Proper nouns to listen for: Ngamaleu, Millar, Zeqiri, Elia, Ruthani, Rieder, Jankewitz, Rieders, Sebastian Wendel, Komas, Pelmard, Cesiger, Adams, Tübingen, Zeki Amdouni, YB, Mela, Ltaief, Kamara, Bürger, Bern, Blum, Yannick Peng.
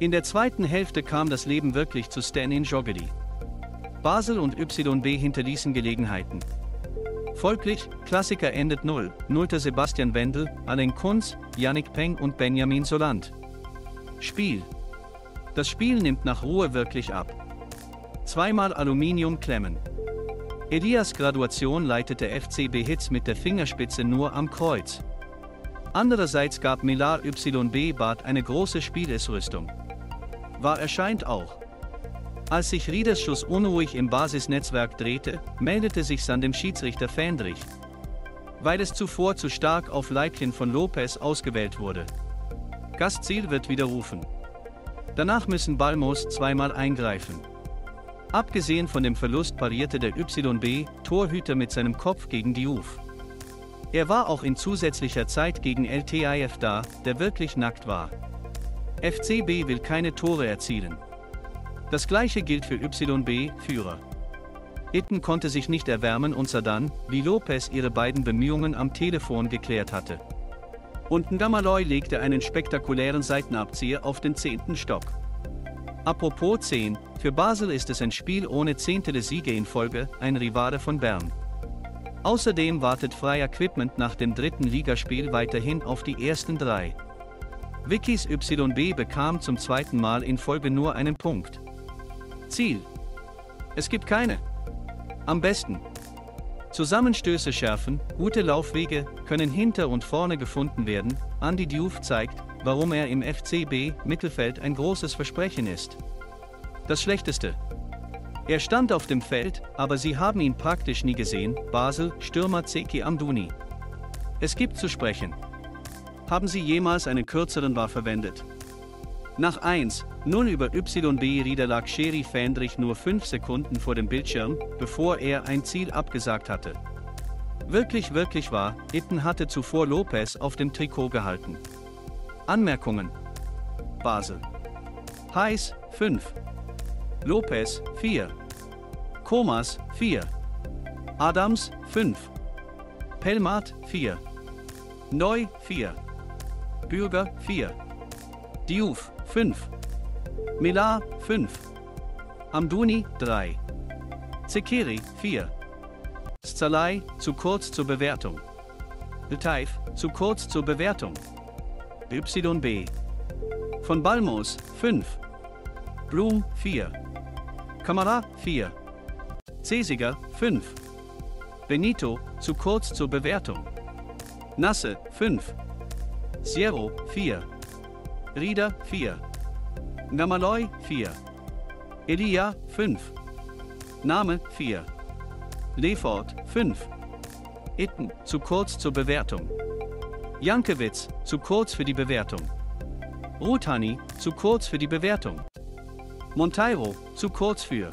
In der zweiten Hälfte kam das Leben wirklich zu Stan in Joggeli. Basel und YB hinterließen Gelegenheiten. Folglich, Klassiker endet 0:0. Sebastian Wendel, Alain Kunz, Yannick Peng und Benjamin Solant. Spiel. Das Spiel nimmt nach Ruhe wirklich ab. Zweimal Aluminium klemmen. Elias Graduation leitete FCB-Hits mit der Fingerspitze nur am Kreuz. Andererseits gab Millar YB Bad eine große Spielesrüstung. War erscheint auch. Als sich Rieders Schuss unruhig im Basisnetzwerk drehte, meldete sich's an dem Schiedsrichter Fähndrich, weil es zuvor zu stark auf Leitchen von Lopez ausgewählt wurde. Gastziel wird widerrufen. Danach müssen Ballmoos zweimal eingreifen. Abgesehen von dem Verlust parierte der YB-Torhüter mit seinem Kopf gegen Diouf. Er war auch in zusätzlicher Zeit gegen Ltaief da, der wirklich nackt war. FCB will keine Tore erzielen. Das gleiche gilt für YB-Führer. Itten konnte sich nicht erwärmen und sah dann, wie Lopez ihre beiden Bemühungen am Telefon geklärt hatte. Und Ngamaleu legte einen spektakulären Seitenabzieher auf den 10. Stock. Apropos 10, für Basel ist es ein Spiel ohne 10. Siege in Folge, ein Rivale von Bern. Außerdem wartet Freier Equipment nach dem dritten Ligaspiel weiterhin auf die ersten 3. Wikis YB bekam zum zweiten Mal in Folge nur einen Punkt. Ziel. Es gibt keine. Am besten. Zusammenstöße schärfen, gute Laufwege können hinter und vorne gefunden werden. Andy Diouf zeigt, warum er im FCB-Mittelfeld ein großes Versprechen ist. Das Schlechteste. Er stand auf dem Feld, aber sie haben ihn praktisch nie gesehen. Basel, Stürmer Zeki Amdouni. Es gibt zu sprechen. Haben sie jemals einen kürzeren VAR verwendet? Nach 1:0 über YB Rieder lag Schiri Fähndrich nur 5 Sekunden vor dem Bildschirm, bevor er ein Ziel abgesagt hatte. Wirklich wahr, Itten hatte zuvor Lopez auf dem Trikot gehalten. Anmerkungen. Basel. Heiß, 5. Lopez, 4. Komas, 4. Adams, 5. Pelmard, 4. Neu, 4. Bürger, 4. Diouf, 5. Mela, 5. Amdouni, 3. Zeqiri, 4. Zalai, zu kurz zur Bewertung. Ltaief, zu kurz zur Bewertung. YB. Von Ballmoos, 5. Blum, 4. Kamara, 4. Cesiger, 5. Benito, zu kurz zur Bewertung. Nasse, 5. Sierro, 4. Rieder, 4. Ngamaleu, 4. Elia, 5. Name, 4. Lefort, 5. Itten, zu kurz zur Bewertung. Jankewitz, zu kurz für die Bewertung. Ruthani, zu kurz für die Bewertung. Monteiro, zu kurz für.